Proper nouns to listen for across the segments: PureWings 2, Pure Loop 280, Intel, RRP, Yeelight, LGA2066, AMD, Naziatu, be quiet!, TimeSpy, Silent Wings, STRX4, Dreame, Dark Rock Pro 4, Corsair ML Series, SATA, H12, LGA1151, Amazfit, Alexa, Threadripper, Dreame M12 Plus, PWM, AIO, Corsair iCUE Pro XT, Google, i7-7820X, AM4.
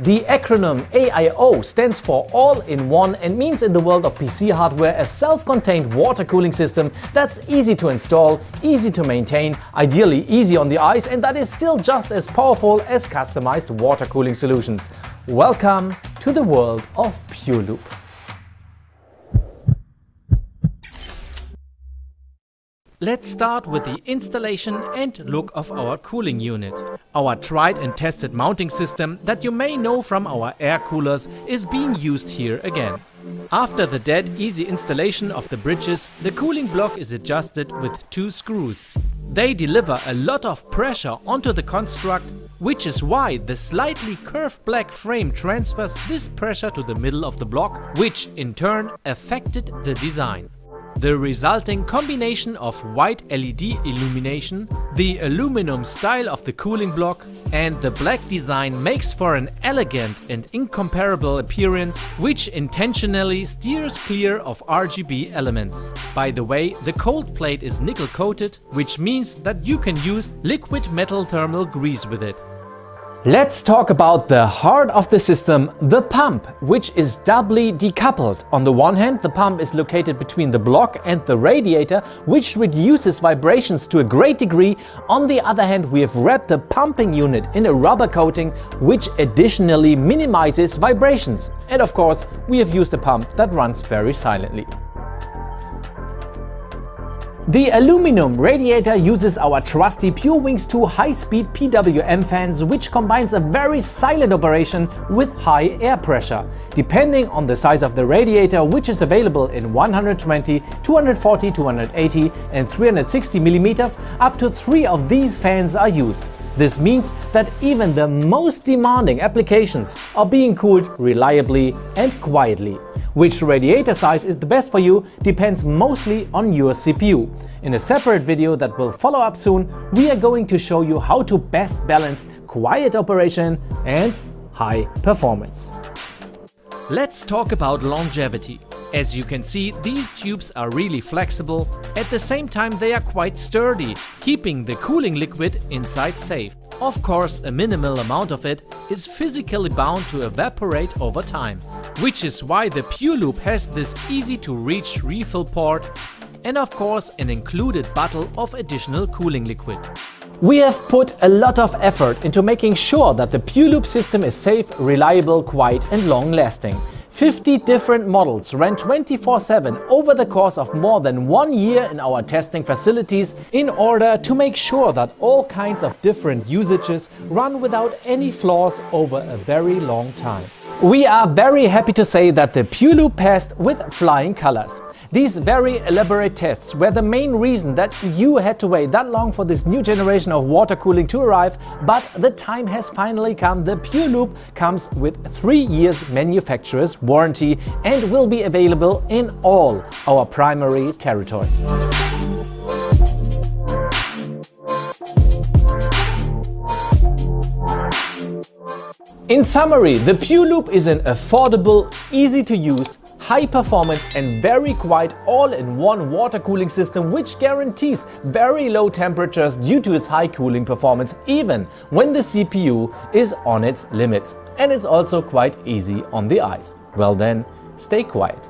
The acronym AIO stands for all-in-one and means in the world of PC hardware a self-contained water cooling system that's easy to install, easy to maintain, ideally easy on the eyes, and that is still just as powerful as customized water cooling solutions. Welcome to the world of Pure Loop. Let's start with the installation and look of our cooling unit. Our tried and tested mounting system that you may know from our air coolers is being used here again. After the dead easy installation of the bridges, the cooling block is adjusted with two screws. They deliver a lot of pressure onto the construct, which is why the slightly curved black frame transfers this pressure to the middle of the block, which in turn affected the design. The resulting combination of white LED illumination, the aluminum style of the cooling block and the black design makes for an elegant and incomparable appearance, which intentionally steers clear of RGB elements. By the way, the cold plate is nickel coated, which means that you can use liquid metal thermal grease with it. Let's talk about the heart of the system, the pump, which is doubly decoupled. On the one hand, the pump is located between the block and the radiator, which reduces vibrations to a great degree. On the other hand, we have wrapped the pumping unit in a rubber coating, which additionally minimizes vibrations. And of course, we have used a pump that runs very silently. The aluminum radiator uses our trusty PureWings 2 high-speed PWM fans, which combines a very silent operation with high air pressure. Depending on the size of the radiator, which is available in 120, 240, 280 and 360 mm, up to 3 of these fans are used. This means that even the most demanding applications are being cooled reliably and quietly. Which radiator size is the best for you depends mostly on your CPU. In a separate video that will follow up soon, we are going to show you how to best balance quiet operation and high performance. Let's talk about longevity. As you can see, these tubes are really flexible. At the same time, they are quite sturdy, keeping the cooling liquid inside safe. Of course, a minimal amount of it is physically bound to evaporate over time, which is why the Pure Loop has this easy-to-reach refill port and of course an included bottle of additional cooling liquid. We have put a lot of effort into making sure that the Pure Loop system is safe, reliable, quiet and long-lasting. 50 different models ran 24/7 over the course of more than 1 year in our testing facilities in order to make sure that all kinds of different usages run without any flaws over a very long time. We are very happy to say that the Pure Loop passed with flying colors. These very elaborate tests were the main reason that you had to wait that long for this new generation of water cooling to arrive, but the time has finally come. The Pure Loop comes with 3 years manufacturer's warranty and will be available in all our primary territories. In summary, the Pure Loop is an affordable, easy-to-use, high-performance and very quiet all-in-one water cooling system which guarantees very low temperatures due to its high cooling performance even when the CPU is on its limits. And it's also quite easy on the eyes. Well then, stay quiet.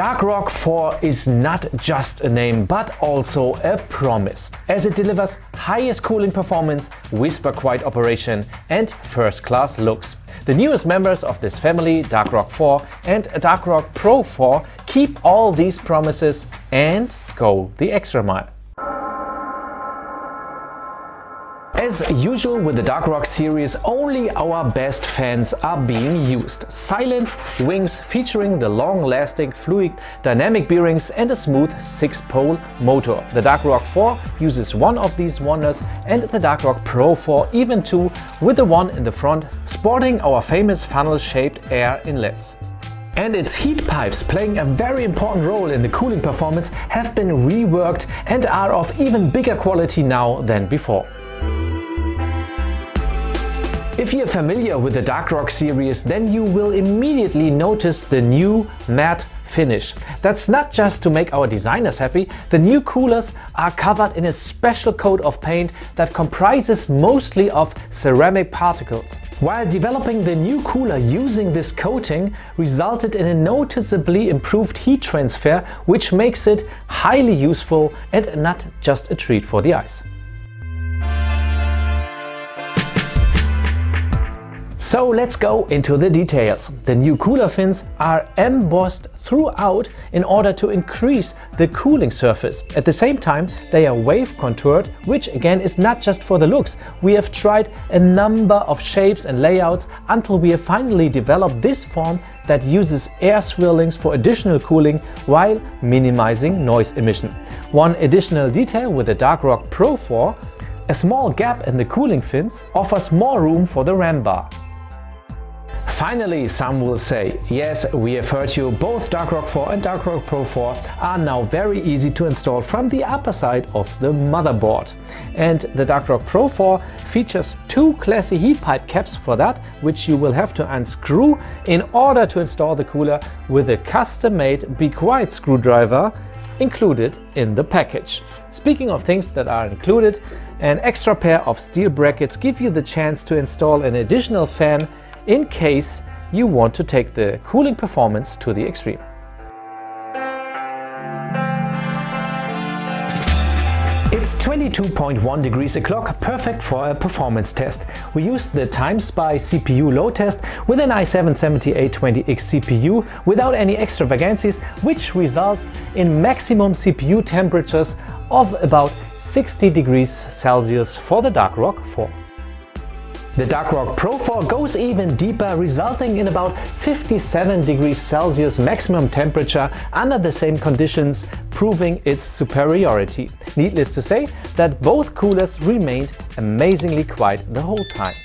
Dark Rock 4 is not just a name but also a promise, as it delivers highest cooling performance, whisper-quiet operation and first-class looks. The newest members of this family, Dark Rock 4 and Dark Rock Pro 4, keep all these promises and go the extra mile. As usual with the Dark Rock series, only our best fans are being used. Silent Wings, featuring the long-lasting fluid dynamic bearings and a smooth 6-pole motor. The Dark Rock 4 uses one of these wonders and the Dark Rock Pro 4 even two, with the one in the front sporting our famous funnel-shaped air inlets. And its heat pipes, playing a very important role in the cooling performance, have been reworked and are of even bigger quality now than before. If you're familiar with the Dark Rock series, then you will immediately notice the new matte finish. That's not just to make our designers happy. The new coolers are covered in a special coat of paint that comprises mostly of ceramic particles. While developing the new cooler, using this coating resulted in a noticeably improved heat transfer, which makes it highly useful and not just a treat for the eyes. So let's go into the details. The new cooler fins are embossed throughout in order to increase the cooling surface. At the same time, they are wave contoured, which again is not just for the looks. We have tried a number of shapes and layouts until we have finally developed this form that uses air swirlings for additional cooling while minimizing noise emission. One additional detail with the Dark Rock Pro 4, a small gap in the cooling fins offers more room for the ram bar. Finally, some will say, yes, we have heard you, both Dark Rock 4 and Dark Rock Pro 4 are now very easy to install from the upper side of the motherboard. And the Dark Rock Pro 4 features two classy heat pipe caps for that, which you will have to unscrew in order to install the cooler with a custom-made Be Quiet! Screwdriver included in the package. Speaking of things that are included, an extra pair of steel brackets give you the chance to install an additional fan in case you want to take the cooling performance to the extreme. It's 22.1 degrees o'clock, perfect for a performance test. We used the TimeSpy CPU load test with an i7-7820X CPU without any extravagancies, which results in maximum CPU temperatures of about 60 degrees Celsius for the Dark Rock 4. The Dark Rock Pro 4 goes even deeper, resulting in about 57 degrees Celsius maximum temperature under the same conditions, proving its superiority. Needless to say that both coolers remained amazingly quiet the whole time.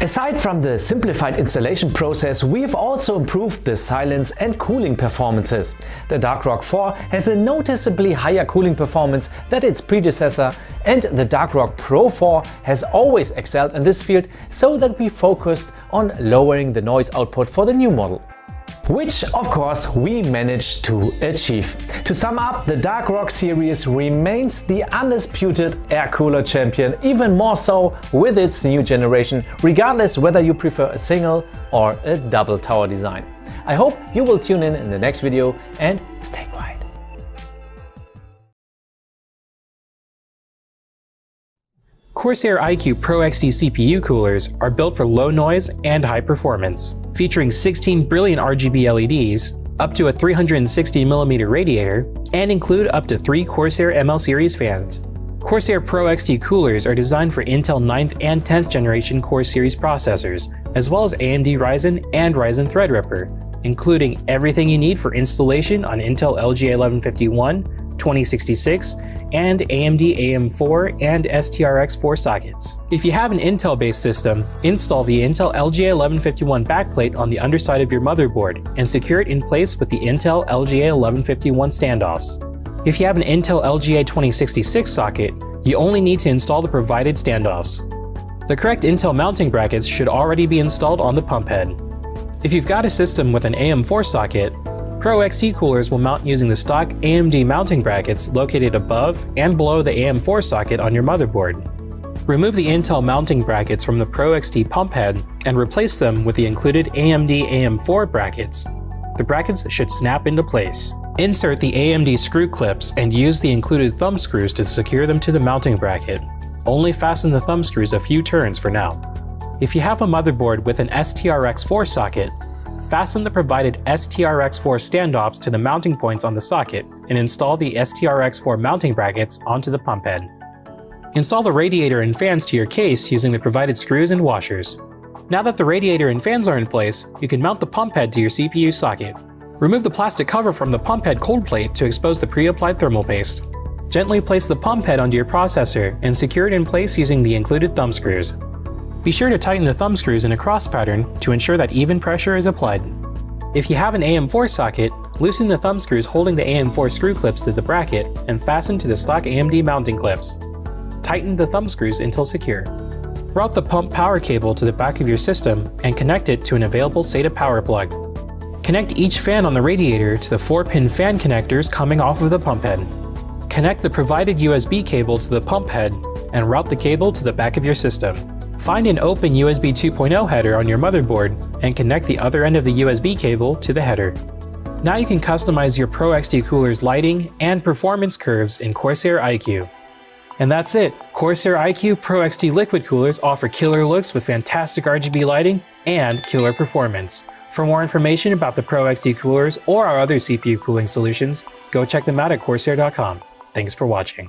Aside from the simplified installation process, we have also improved the silence and cooling performances. The Dark Rock 4 has a noticeably higher cooling performance than its predecessor, and the Dark Rock Pro 4 has always excelled in this field, so that we focused on lowering the noise output for the new model, which of course we managed to achieve. To sum up, the Dark Rock series remains the undisputed air cooler champion, even more so with its new generation, regardless whether you prefer a single or a double tower design. I hope you will tune in the next video and stay quiet. Corsair iCUE Pro XT CPU coolers are built for low noise and high performance. Featuring 16 brilliant RGB LEDs, up to a 360mm radiator, and include up to 3 Corsair ML Series fans. Corsair Pro XT coolers are designed for Intel 9th and 10th generation Core Series processors, as well as AMD Ryzen and Ryzen Threadripper, including everything you need for installation on Intel LGA1151, 2066, and AMD AM4 and STRX4 sockets. If you have an Intel-based system, install the Intel LGA1151 backplate on the underside of your motherboard and secure it in place with the Intel LGA1151 standoffs. If you have an Intel LGA2066 socket, you only need to install the provided standoffs. The correct Intel mounting brackets should already be installed on the pump head. If you've got a system with an AM4 socket, Pro XT coolers will mount using the stock AMD mounting brackets located above and below the AM4 socket on your motherboard. Remove the Intel mounting brackets from the Pro XT pump head and replace them with the included AMD AM4 brackets. The brackets should snap into place. Insert the AMD screw clips and use the included thumb screws to secure them to the mounting bracket. Only fasten the thumb screws a few turns for now. If you have a motherboard with an STRX4 socket, fasten the provided STRX4 standoffs to the mounting points on the socket and install the STRX4 mounting brackets onto the pump head. Install the radiator and fans to your case using the provided screws and washers. Now that the radiator and fans are in place, you can mount the pump head to your CPU socket. Remove the plastic cover from the pump head cold plate to expose the pre-applied thermal paste. Gently place the pump head onto your processor and secure it in place using the included thumb screws. Be sure to tighten the thumb screws in a cross pattern to ensure that even pressure is applied. If you have an AM4 socket, loosen the thumb screws holding the AM4 screw clips to the bracket and fasten to the stock AMD mounting clips. Tighten the thumb screws until secure. Route the pump power cable to the back of your system and connect it to an available SATA power plug. Connect each fan on the radiator to the 4-pin fan connectors coming off of the pump head. Connect the provided USB cable to the pump head and route the cable to the back of your system. Find an open USB 2.0 header on your motherboard and connect the other end of the USB cable to the header. Now you can customize your Pro XT cooler's lighting and performance curves in Corsair iCUE. And that's it! Corsair iCUE Pro XT liquid coolers offer killer looks with fantastic RGB lighting and killer performance. For more information about the Pro XT coolers or our other CPU cooling solutions, go check them out at Corsair.com. Thanks for watching.